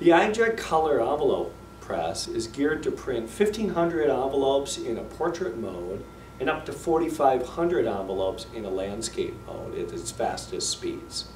The iJetColor envelope press is geared to print 1,500 envelopes in a portrait mode and up to 4,500 envelopes in a landscape mode at its fastest speeds.